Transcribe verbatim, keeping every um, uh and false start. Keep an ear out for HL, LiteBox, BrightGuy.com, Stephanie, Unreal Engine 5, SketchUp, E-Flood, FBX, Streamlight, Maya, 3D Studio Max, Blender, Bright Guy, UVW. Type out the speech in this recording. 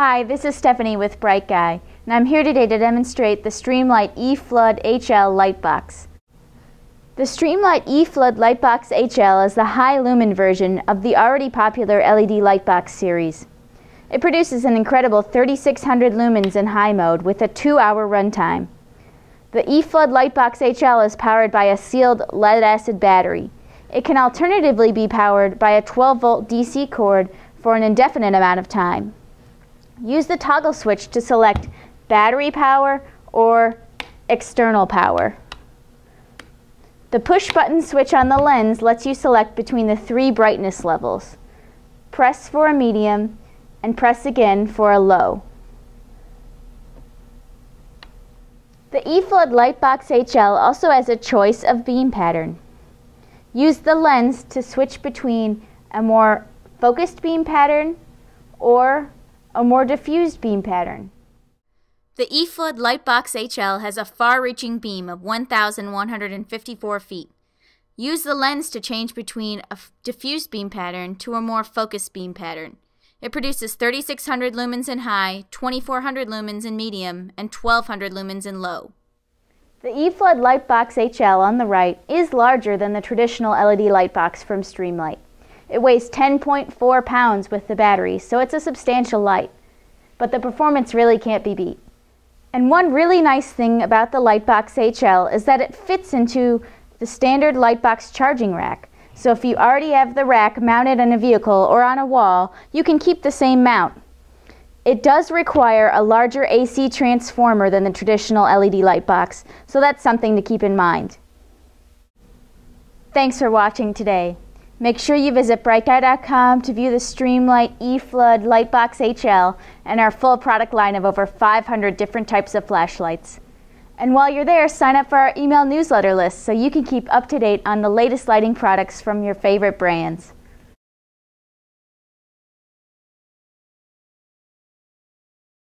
Hi, this is Stephanie with Bright Guy, and I'm here today to demonstrate the Streamlight E-Flood H L LiteBox. The Streamlight E-Flood LiteBox H L is the high lumen version of the already popular L E D LiteBox series. It produces an incredible thirty-six hundred lumens in high mode with a two hour runtime. The E-Flood LiteBox H L is powered by a sealed lead-acid battery. It can alternatively be powered by a twelve volt D C cord for an indefinite amount of time. Use the toggle switch to select battery power or external power. The push button switch on the lens lets you select between the three brightness levels. Press for a medium and press again for a low. The E-Flood LiteBox H L also has a choice of beam pattern. Use the lens to switch between a more focused beam pattern or a more diffused beam pattern. The E-Flood LiteBox H L has a far-reaching beam of one thousand one hundred fifty-four feet. Use the lens to change between a diffused beam pattern to a more focused beam pattern. It produces thirty-six hundred lumens in high, twenty-four hundred lumens in medium, and twelve hundred lumens in low. The E-Flood LiteBox H L on the right is larger than the traditional L E D LiteBox from Streamlight. It weighs ten point four pounds with the battery, so it's a substantial light. But the performance really can't be beat. And one really nice thing about the LiteBox H L is that it fits into the standard LiteBox charging rack. So if you already have the rack mounted on a vehicle or on a wall, you can keep the same mount. It does require a larger A C transformer than the traditional L E D LiteBox, so that's something to keep in mind. Thanks for watching today. Make sure you visit Bright Guy dot com to view the Streamlight E-Flood LiteBox H L and our full product line of over five hundred different types of flashlights. And while you're there, sign up for our email newsletter list so you can keep up to date on the latest lighting products from your favorite brands.